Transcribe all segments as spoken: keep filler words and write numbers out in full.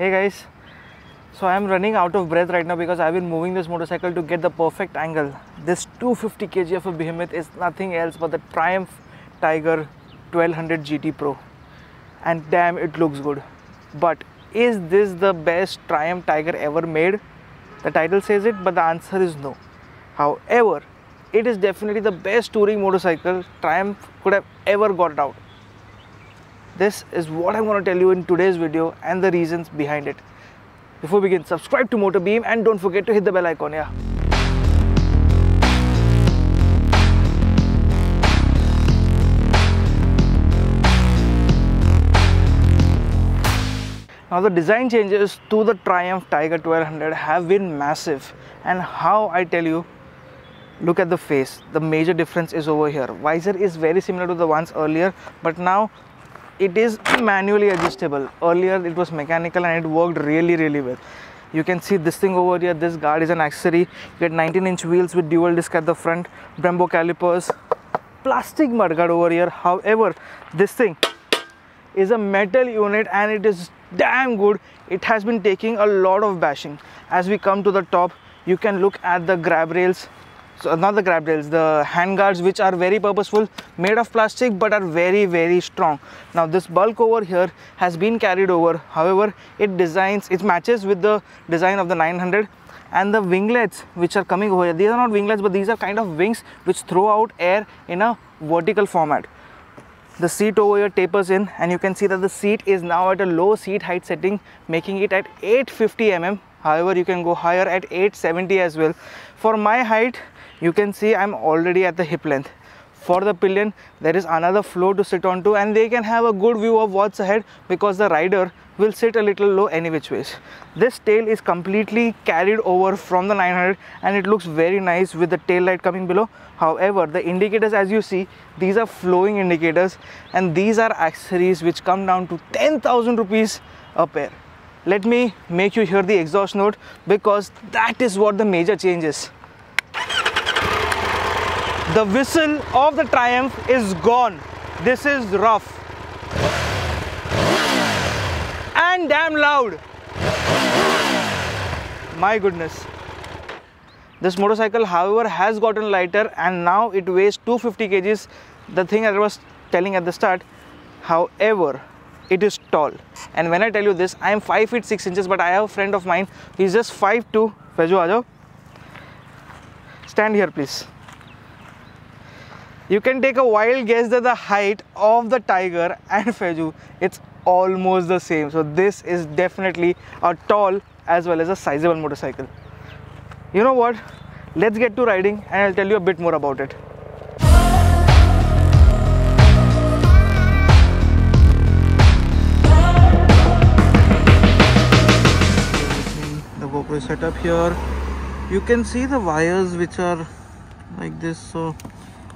Hey guys, so I am running out of breath right now because I have been moving this motorcycle to get the perfect angle. This two hundred fifty kilograms of a behemoth is nothing else but the Triumph Tiger twelve hundred G T Pro, and damn it looks good. But is this the best Triumph Tiger ever made? The title says it, but the answer is no. However, it is definitely the best touring motorcycle Triumph could have ever got out. This is what I'm going to tell you in today's video and the reasons behind it. Before we begin, subscribe to MotorBeam and don't forget to hit the bell icon, yeah. Now the design changes to the Triumph Tiger twelve hundred have been massive, and how I tell you, look at the face. The major difference is over here. Visor is very similar to the ones earlier, but now it is manually adjustable. Earlier it was mechanical and it worked really really well. You can see this thing over here, this guard is an accessory. You get nineteen inch wheels with dual disc at the front, Brembo calipers, plastic mudguard over here. However, this thing is a metal unit and it is damn good. It has been taking a lot of bashing. As we come to the top, you can look at the grab rails. So not the grab rails, the hand guards, which are very purposeful, made of plastic but are very very strong. Now this bulk over here has been carried over. However, it designs, it matches with the design of the nine hundred, and the winglets which are coming over here, these are not winglets but these are kind of wings which throw out air in a vertical format. The seat over here tapers in, and you can see that the seat is now at a low seat height setting, making it at eight hundred fifty millimeters. However, you can go higher at eight hundred seventy as well. For my height, you can see I'm already at the hip length. For the pillion, there is another floor to sit onto, and they can have a good view of what's ahead because the rider will sit a little low any which ways. This tail is completely carried over from the nine hundred, and it looks very nice with the tail light coming below. However, the indicators, as you see, these are flowing indicators, and these are accessories which come down to ten thousand rupees a pair. Let me make you hear the exhaust note because that is what the major change is. The whistle of the Triumph is gone. This is rough and damn loud. My goodness. This motorcycle, however, has gotten lighter and now it weighs two hundred fifty kilograms, the thing I was telling at the start. However, it is tall. And when I tell you this, I am five feet six inches, but I have a friend of mine, he's just five two, Faju Ajo. Stand here, please. You can take a wild guess that the height of the Tiger and Faju, it's almost the same. So this is definitely a tall as well as a sizable motorcycle. You know what? Let's get to riding and I'll tell you a bit more about it. The GoPro is set up here. You can see the wires which are like this. So.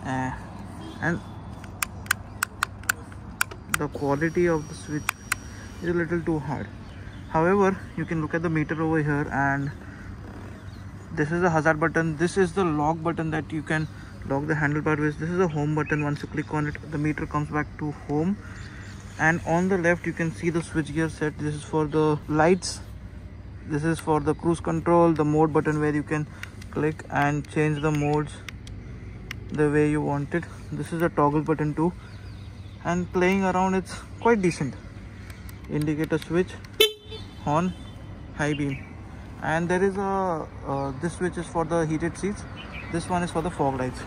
Uh, and the quality of the switch is a little too hard. However, you can look at the meter over here, and this is the hazard button, this is the lock button that you can lock the handlebar with, this is the home button. Once you click on it, the meter comes back to home, and on the left you can see the switch gear set. This is for the lights, this is for the cruise control, the mode button where you can click and change the modes the way you want it. This is a toggle button too, and playing around, it's quite decent. Indicator switch, horn, high beam, and there is a uh, this switch is for the heated seats, this one is for the fog lights.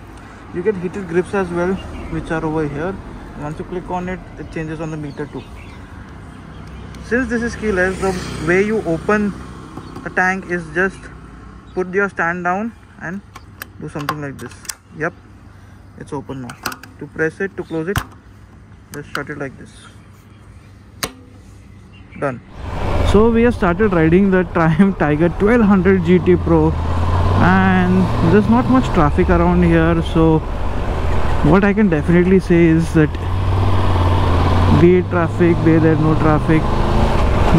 You get heated grips as well, which are over here. Once you click on it, it changes on the meter too. Since this is keyless, the way you open the tank is just put your stand down and do something like this. Yep, it's open now. To press it, to close it, just shut it like this. Done. So we have started riding the Triumph Tiger twelve hundred G T Pro, and there's not much traffic around here, so what I can definitely say is that be it traffic, be there no traffic,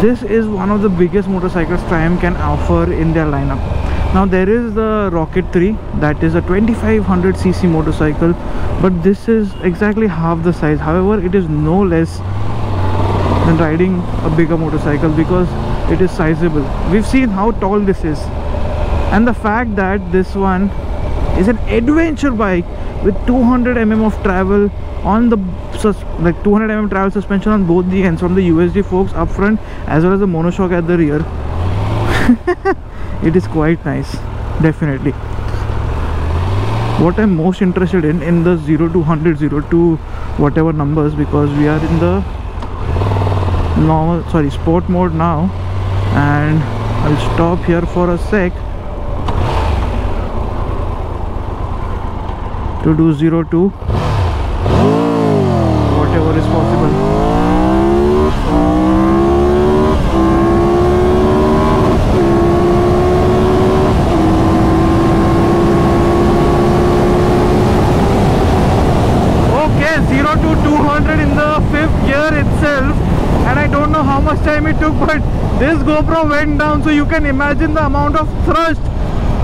this is one of the biggest motorcycles Triumph can offer in their lineup. Now there is the Rocket three, that is a twenty-five hundred c c motorcycle, but this is exactly half the size. However, it is no less than riding a bigger motorcycle because it is sizable. We've seen how tall this is, and the fact that this one is an adventure bike with two hundred millimeters of travel on the like two hundred millimeter travel suspension on both the ends, from the U S D forks up front as well as the monoshock at the rear. It is quite nice, definitely. What I'm most interested in in the zero to one hundred, zero to whatever numbers, because we are in the normal, sorry, sport mode now, and I'll stop here for a sec to do zero to whatever is possible. But this GoPro went down, so you can imagine the amount of thrust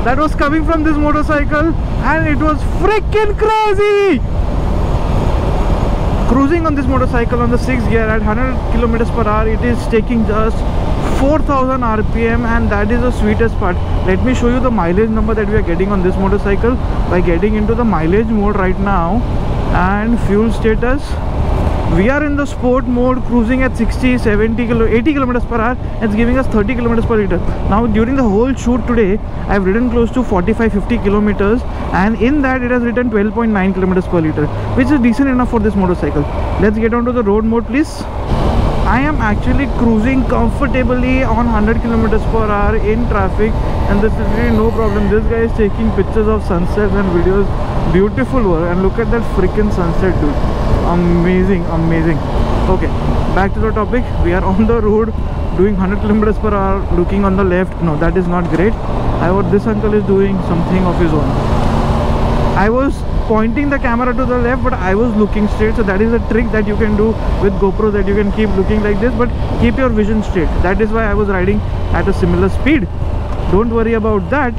that was coming from this motorcycle, and it was freaking crazy. Cruising on this motorcycle on the sixth gear at one hundred kilometers per hour, it is taking just four thousand R P M, and that is the sweetest part. Let me show you the mileage number that we are getting on this motorcycle by getting into the mileage mode right now. And fuel status, we are in the sport mode, cruising at sixty, seventy, eighty kilometers per hour, and it's giving us thirty kilometers per liter. Now during the whole shoot today, I've ridden close to forty-five, fifty kilometers, and in that it has written twelve point nine kilometers per liter, which is decent enough for this motorcycle. Let's get on to the road mode, please. I am actually cruising comfortably on one hundred kilometers per hour in traffic, and there's really no problem. This guy is taking pictures of sunsets and videos. Beautiful work, and look at that freaking sunset, dude. Amazing, amazing. Okay, back to the topic. We are on the road doing one hundred kilometers per hour, looking on the left. No, that is not great. However, this uncle is doing something of his own. I was pointing the camera to the left, but I was looking straight. So that is a trick that you can do with GoPro, that you can keep looking like this, but keep your vision straight. That is why I was riding at a similar speed. Don't worry about that.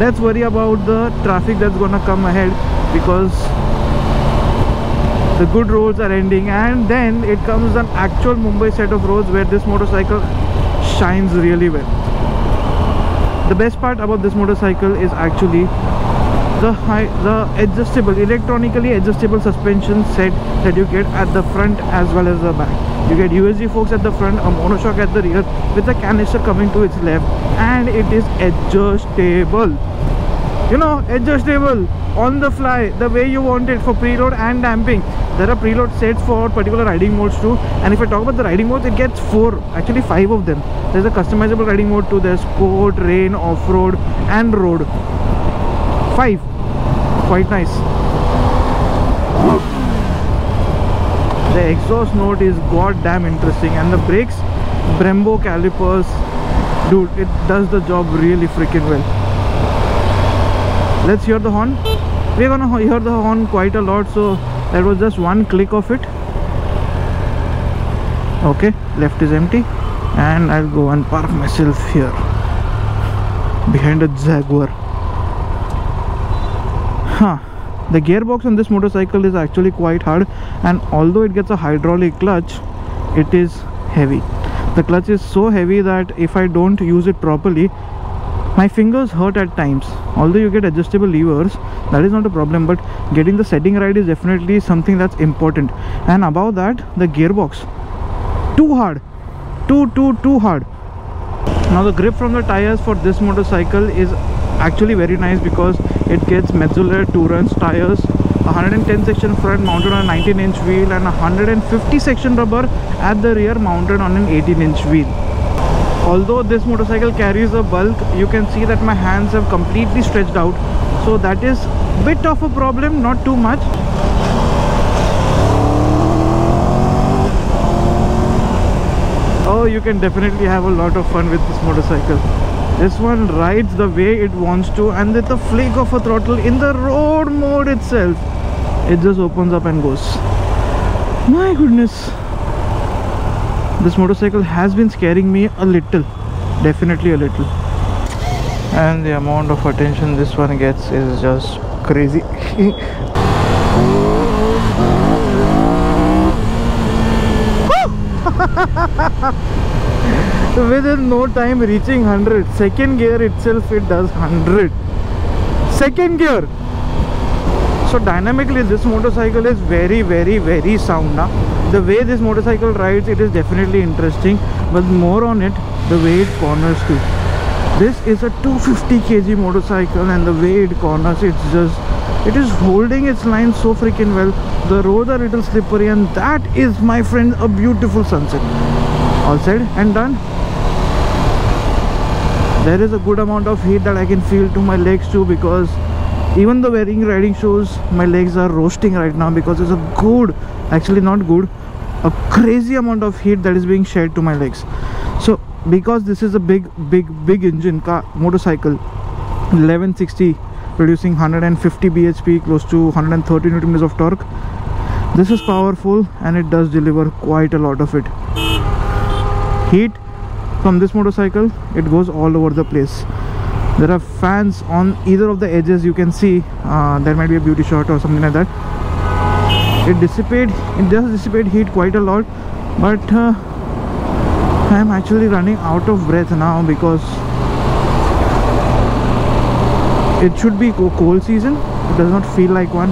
Let's worry about the traffic that's gonna come ahead, because the good roads are ending, and then it comes an actual Mumbai set of roads where this motorcycle shines really well. The best part about this motorcycle is actually the high, the adjustable, electronically adjustable suspension set that you get at the front as well as the back. You get U S D forks at the front, a monoshock at the rear with a canister coming to its left, and it is adjustable. You know, adjustable on the fly, the way you want it, for preload and damping. There are preload sets for particular riding modes too, and if I talk about the riding modes, it gets four, actually five of them. There's a customizable riding mode too. There's sport, rain, off-road and road. Five. Quite nice. The exhaust note is goddamn interesting, and the brakes, Brembo calipers, dude, it does the job really freaking well. Let's hear the horn. We're gonna hear the horn quite a lot, so that was just one click of it. Okay, left is empty, and I'll go and park myself here behind a Jaguar. Huh. The gearbox on this motorcycle is actually quite hard, and although it gets a hydraulic clutch, it is heavy. The clutch is so heavy that if I don't use it properly, my fingers hurt at times. Although you get adjustable levers, that is not a problem, but getting the setting right is definitely something that's important. And above that, the gearbox, too hard, too too too hard. Now the grip from the tires for this motorcycle is actually very nice, because it gets Metzeler Tourance tires, one hundred ten section front mounted on an nineteen inch wheel, and one hundred fifty section rubber at the rear mounted on an eighteen inch wheel. Although this motorcycle carries a bulk, you can see that my hands have completely stretched out, so that is a bit of a problem, not too much. Oh, you can definitely have a lot of fun with this motorcycle. This one rides the way it wants to, and with a flick of a throttle in the road mode itself, it just opens up and goes. My goodness. This motorcycle has been scaring me a little, definitely a little. And the amount of attention this one gets is just crazy. So within no time reaching one hundred. Second gear itself it does one hundred. Second gear. So dynamically this motorcycle is very very very sound now. The way this motorcycle rides, it is definitely interesting, but more on it, the way it corners too. This is a two hundred fifty kilogram motorcycle and the way it corners, it's just, it is holding its line so freaking well. The roads are a little slippery, and that is, my friend, a beautiful sunset. All said and done. There is a good amount of heat that I can feel to my legs too, because even though wearing riding shoes, my legs are roasting right now because it's a good, actually not good, a crazy amount of heat that is being shed to my legs. So because this is a big big big engine car motorcycle, eleven sixty producing one hundred fifty B H P, close to one hundred thirty newton meters of torque, this is powerful and it does deliver quite a lot of it. Heat from this motorcycle, it goes all over the place. There are fans on either of the edges, you can see, uh, there might be a beauty shot or something like that. It dissipate, it does dissipate heat quite a lot, but uh, I am actually running out of breath now because it should be cold season. It does not feel like one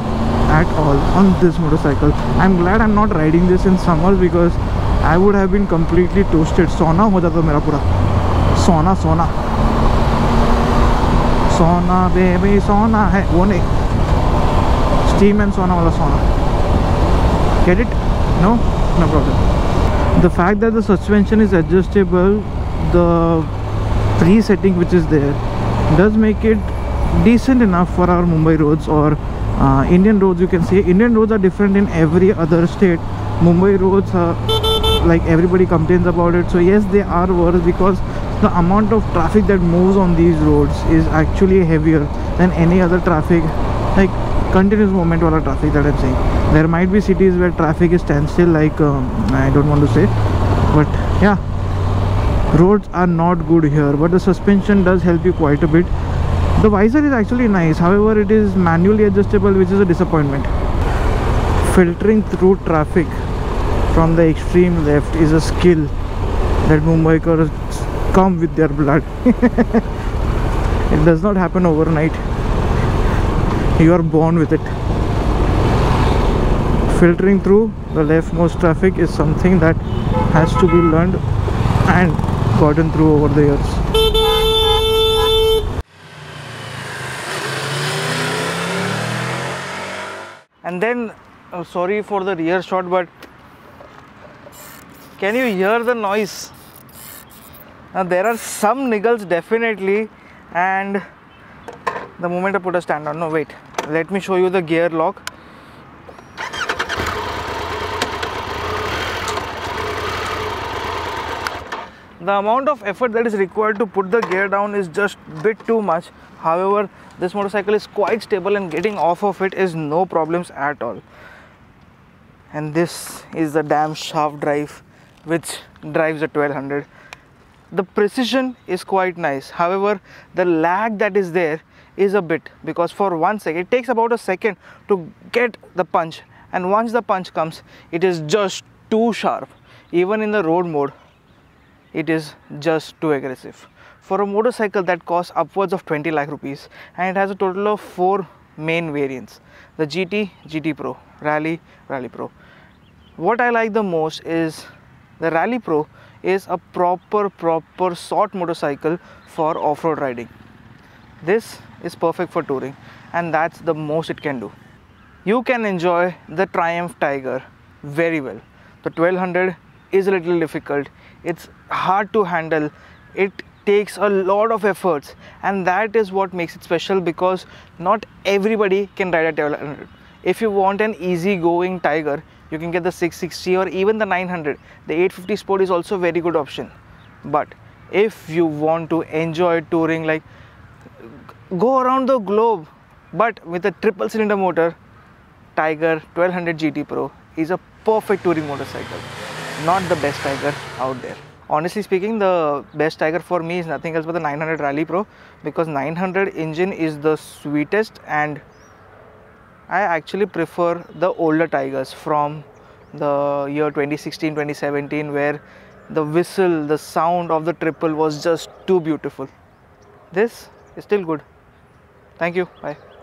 at all on this motorcycle. I'm glad I'm not riding this in summer because I would have been completely toasted. Sauna ho jata mera pura. Sauna, sauna. Sauna baby, sauna hai. Wo nahi. Steam and sauna wala sauna. Get it? No? No problem. The fact that the suspension is adjustable, the presetting which is there, does make it decent enough for our Mumbai roads or uh, Indian roads. You can say Indian roads are different in every other state. Mumbai roads are like, everybody complains about it, so yes, they are worse because the amount of traffic that moves on these roads is actually heavier than any other traffic, like continuous movement wala traffic that I'm saying. There might be cities where traffic is standstill, like um, I don't want to say, but yeah, roads are not good here, but the suspension does help you quite a bit. The visor is actually nice, however it is manually adjustable, which is a disappointment. Filtering through traffic from the extreme left is a skill that Mumbaikars come with their blood. It does not happen overnight, you are born with it. Filtering through the leftmost traffic is something that has to be learned and gotten through over the years. And then, I'm sorry for the rear shot, but can you hear the noise? Now there are some niggles definitely, and the moment I put a stand on, no wait, let me show you the gear lock. The amount of effort that is required to put the gear down is just a bit too much. However, this motorcycle is quite stable and getting off of it is no problems at all. And this is the damn shaft drive which drives a twelve hundred. The precision is quite nice. However, the lag that is there is a bit, because for one second, it takes about a second to get the punch. And once the punch comes, it is just too sharp. Even in the road mode, it is just too aggressive. For a motorcycle that costs upwards of twenty lakh rupees, and it has a total of four main variants: the G T, G T Pro, Rally, Rally Pro. What I like the most is the Rally Pro is a proper proper sort motorcycle for off-road riding. This is perfect for touring, and that's the most it can do. You can enjoy the Triumph Tiger very well. The twelve hundred is a little difficult, it's hard to handle, it takes a lot of efforts, and that is what makes it special, because not everybody can ride a twelve hundred. If you want an easy going Tiger, you can get the six sixty or even the nine hundred. The eight fifty Sport is also a very good option. But if you want to enjoy touring, like go around the globe, but with a triple cylinder motor, Tiger twelve hundred G T Pro is a perfect touring motorcycle. Not the best Tiger out there. Honestly speaking, the best Tiger for me is nothing else but the nine hundred Rally Pro, because nine hundred engine is the sweetest, and I actually prefer the older Tigers from the year twenty sixteen twenty seventeen, where the whistle, the sound of the triple was just too beautiful. This is still good. Thank you. Bye.